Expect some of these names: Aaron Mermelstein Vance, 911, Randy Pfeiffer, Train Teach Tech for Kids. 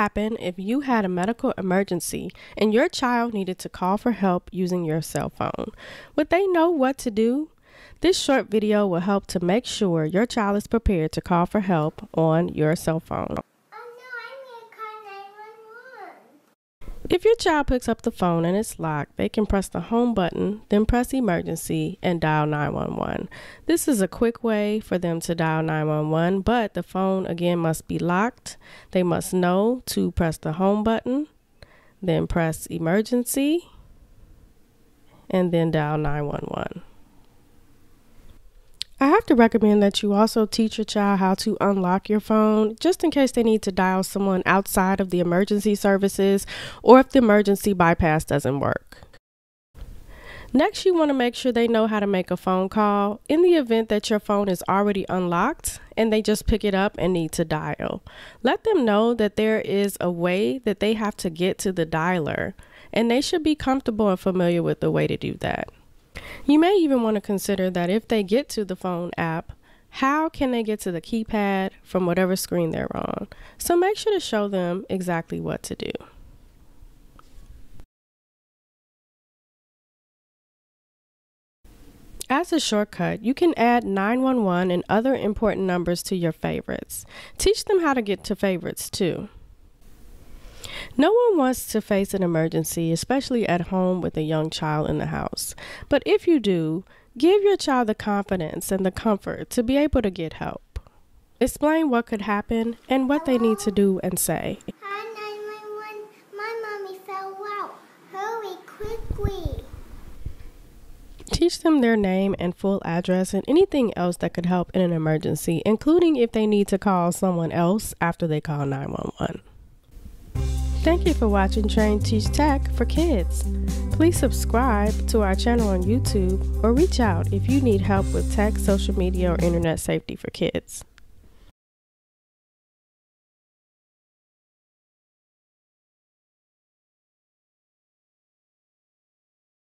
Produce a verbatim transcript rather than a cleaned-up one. happen if you had a medical emergency and your child needed to call for help using your cell phone? Would they know what to do? This short video will help to make sure your child is prepared to call for help on your cell phone. If your child picks up the phone and it's locked, they can press the home button, then press emergency and dial nine one one. This is a quick way for them to dial nine one one, but the phone again must be locked. They must know to press the home button, then press emergency, and then dial nine one one. I have to recommend that you also teach your child how to unlock your phone, just in case they need to dial someone outside of the emergency services or if the emergency bypass doesn't work. Next, you want to make sure they know how to make a phone call in the event that your phone is already unlocked and they just pick it up and need to dial. Let them know that there is a way that they have to get to the dialer, and they should be comfortable and familiar with the way to do that. You may even want to consider that if they get to the phone app, how can they get to the keypad from whatever screen they're on? So make sure to show them exactly what to do. As a shortcut, you can add nine one one and other important numbers to your favorites. Teach them how to get to favorites too. No one wants to face an emergency, especially at home with a young child in the house. But if you do, give your child the confidence and the comfort to be able to get help. Explain what could happen and what Hello. They need to do and say. Hi, nine one one. My mommy fell out. Hurry quickly. Teach them their name and full address and anything else that could help in an emergency, including if they need to call someone else after they call nine one one. Thank you for watching Train Teach Tech for Kids. Please subscribe to our channel on YouTube or reach out if you need help with tech, social media, or internet safety for kids.